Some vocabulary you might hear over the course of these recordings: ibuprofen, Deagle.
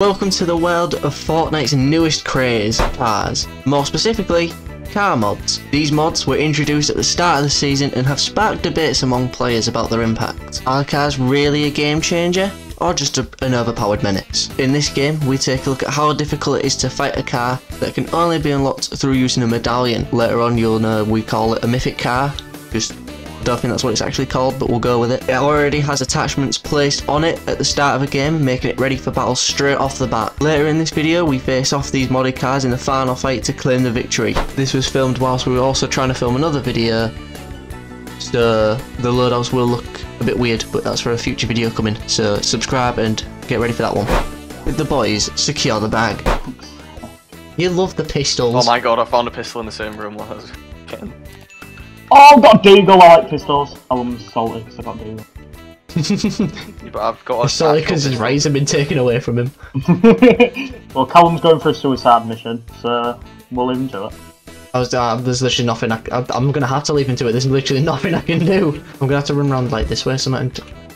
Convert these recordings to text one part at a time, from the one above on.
Welcome to the world of Fortnite's newest craze, cars. More specifically, car mods. These mods were introduced at the start of the season and have sparked debates among players about their impact. Are cars really a game changer, or just an overpowered menace? In this game, we take a look at how difficult it is to fight a car that can only be unlocked through using a medallion. Later on, you'll know we call it a mythic car. Just don't think that's what it's actually called, but we'll go with it. It already has attachments placed on it at the start of a game, making it ready for battle straight off the bat. Later in this video, we face off these modded cars in the final fight to claim the victory. This was filmed whilst we were also trying to film another video, so the loadouts will look a bit weird, but that's for a future video coming. So subscribe and get ready for that one. With the boys, secure the bag. You love the pistols. Oh my god, I found a pistol in the same room while I was getting... Oh, I've got Deagle, I like pistols. Oh, I'm salty because I got Deagle. Yeah, but I've got a salty because his rights have been taken away from him. Well, Callum's going for a suicide mission, so we'll leave him to it. There's literally nothing I'm going to have to leave him to it. There's literally nothing I can do. I'm going to have to run around like this way or something.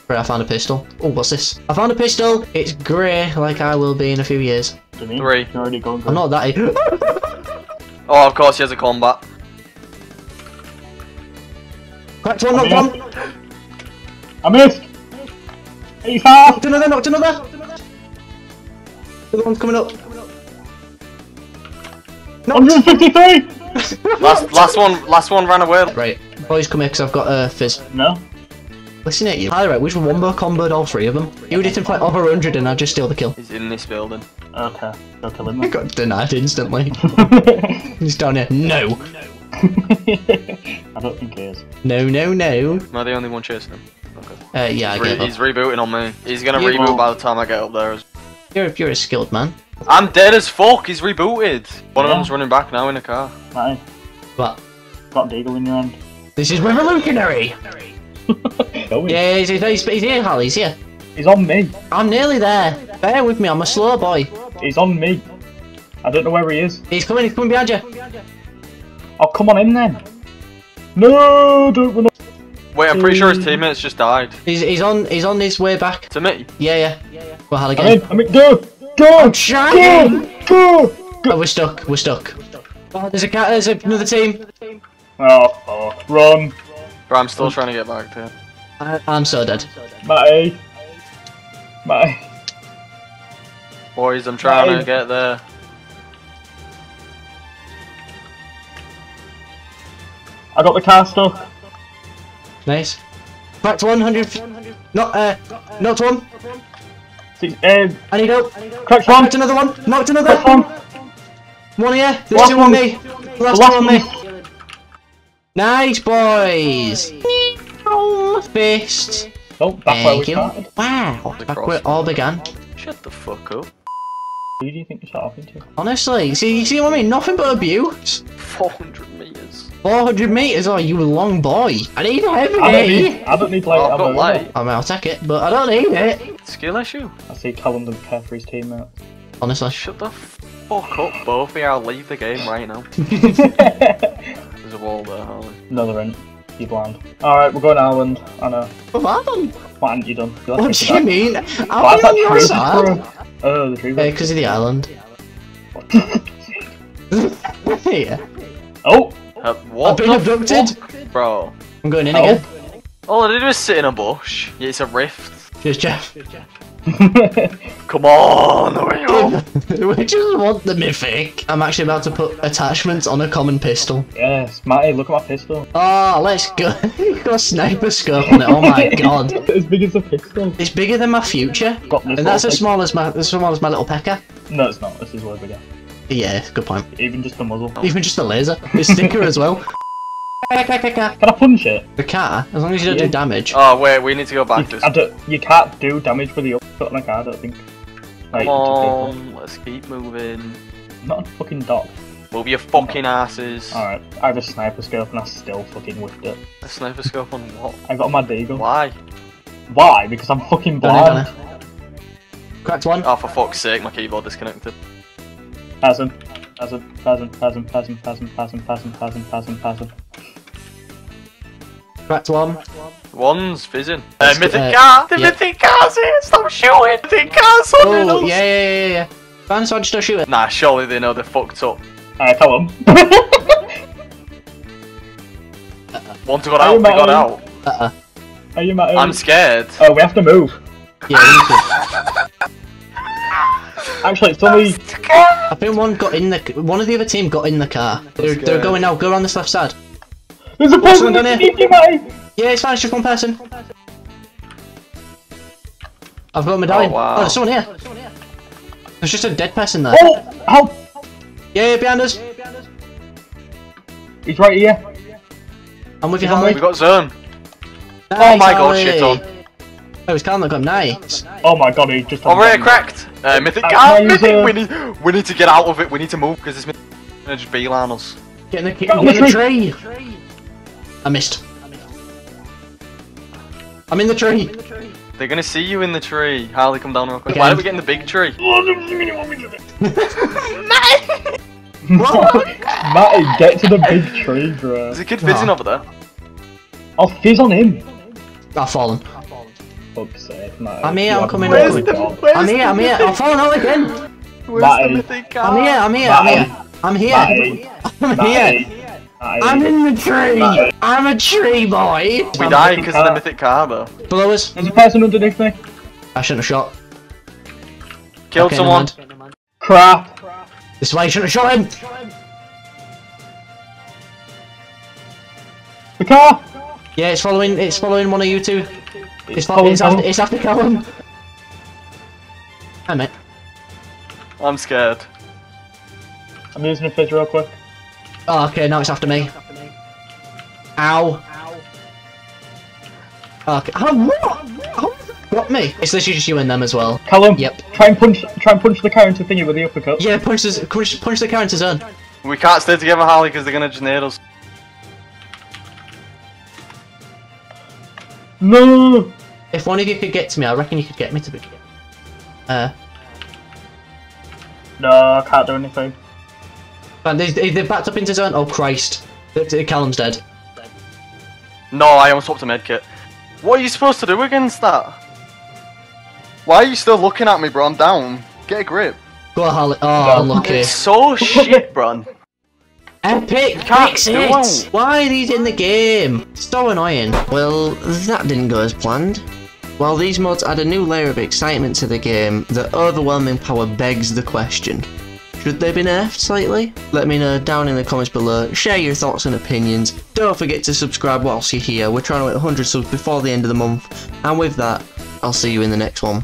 Right, I found a pistol. Oh, what's this? I found a pistol! It's grey, like I will be in a few years. Three. You're already going grey. I'm not that... Oh, of course he has a combat. Cracked one, knocked one! I missed! He's half! Knocked another, knocked another! The other one's coming up. 153! last one ran away. Right, boys, come here because I've got a fizz. No. Listen at you. Alright, we've wombo comboed all three of them. You didn't fight over 100 and I just steal the kill. He's in this building. Okay, go kill him. I got denied instantly. He's down here. No! No. I don't think he is. No, no, no. Am I the only one chasing him? Okay. Yeah, he's rebooting on me. He's gonna reboot by the time I get up there. You're a skilled man. I'm dead as fuck. He's rebooted. One of them's running back now in a car. Right. What? Got Deagle in your hand. This is revolutionary. Yeah, he's here, Hal. He's here. He's on me. I'm nearly there. Bear with me. I'm a slow boy. He's on me. I don't know where he is. He's coming. He's coming behind you. Oh, come on in then! No, don't run. Wait, I'm pretty sure his teammates just died. He's on his way back. To me? Yeah. Well, Hal again. I mean, go! I'm trying! Go! Oh, we're stuck. Oh, there's another team. Oh, run! But I'm still trying to get back to him. I'm so dead. Matty. Boys, I'm trying to get there. I got the car stuck. Nice. Back to 100. Not one. I need help. Cracked one. Knocked another one. Knocked another one. One here. There's two on me. The last one on me. Nice, boys. Fist. Oh, back where we started. Wow. Back where it all began. Shut the fuck up. Who do you think you're talking to? Honestly, you see what I mean? Nothing but abuse. 400 metres. 400 metres? Oh, you long boy. I need heavy. I don't need light. I've got light. I mean, I'll take it, but I don't need it. Skill issue. I see Callum doesn't care for his teammate. Honestly. Shut the fuck up, both of you. I'll leave the game right now. There's a wall there, Harley. No, there isn't. You're blind. Alright, we're going to Ireland. I know. What happened? What haven't you done? What do you mean? I'll be on your side. Oh, the tree. Because of the island. Yeah. Oh! What? I've been abducted! Fuck? Bro. I'm going in again. All I did was sit in a bush. Yeah, it's a rift. Here's Jeff. Come on! We just want the mythic. I'm actually about to put attachments on a common pistol. Yes, Matty, look at my pistol. Oh, let's go. You've got a sniper scope on it. Oh my god. It's big as a pistol. It's bigger than my future. And that's as small as my little pecker. No, it's not. This is way bigger. Yeah, good point. Even just the muzzle. Even just the laser. It's thicker as well. Can I punch it? The car? As long as you don't do damage. Oh wait, we need to go back to... You can't do damage with the upshot on a car, I don't think. Come on, let's keep moving. Not a fucking dock. Move your fucking asses. Alright, I have a sniper scope and I still fucking whiffed it. A sniper scope on what? I got my Deagle. Why? Why? Because I'm fucking blind. Cracked one. Oh, for fuck's sake, my keyboard disconnected. Pass him. Cracked one. One's fizzing. Mythic car! The mythic car's here! Stop shooting! Mythic car's on us! Yeah. Fansodge, stop shooting. Nah, surely they know they're fucked up. Tell them. Once we got out, we got out. Are you mad? I'm scared. Oh, we have to move. Yeah, we need to. Actually, it's only. I think one got in the. One of the other team got in the car. They're going now. Go around this left side. There's a person down here. Yeah, it's fine. It's just one person. I've got a medallion. Oh, wow. Oh, there's someone here. There's just a dead person there. Oh, help! Yeah, behind us. He's right here. I'm with you, Hanley. We got zone. Nice, oh my god, shit on. Oh, he's Calum that got nice. Oh my god, he just. Oh, we cracked. Mythic. We need to get out of it. We need to move because this mythic is gonna just beeline us. Get in the tree. I missed. I'm in the tree. They're gonna see you in the tree. Harley, come down real quick. Okay. Why don't we get in the big tree? Matty, get to the big tree, bro. There's a kid fizzing over there. I'll fizz on him. I've fallen. Fuck's sake, Matty. I'm here, I'm coming. I'm here. I've fallen out again. I'm here. I'm in the tree! Matty. I'm a tree boy! We died because of the mythic car though. Below us. There's a person underneath me. I shouldn't have shot. Killed someone. Crap. This is why you shouldn't have shot him! The car! Yeah, it's following one of you two. It's after Callum. Damn it. I'm scared. I'm using a fizz real quick. Oh, okay, now it's after me. Ow. Okay. How got me? It's literally just you and them as well. Callum. Yep. Try and punch the car into thingy with the uppercut. Yeah, punch the car into zone. We can't stay together, Harley, because they're gonna just nail us. No. If one of you could get to me, I reckon you could get me to be. No, I can't do anything. Man, they've backed up into zone. Oh Christ! Callum's dead. No, I almost swapped a medkit. What are you supposed to do against that? Why are you still looking at me, bro? I'm down. Get a grip. Go on, Harley. Oh, unlucky. It's so shit, bro. Epic fix it. Why are these in the game? So annoying. Well, that didn't go as planned. While these mods add a new layer of excitement to the game, the overwhelming power begs the question. Should they be nerfed slightly? Let me know down in the comments below, share your thoughts and opinions, don't forget to subscribe whilst you're here, we're trying to hit 100 subs before the end of the month, and with that, I'll see you in the next one.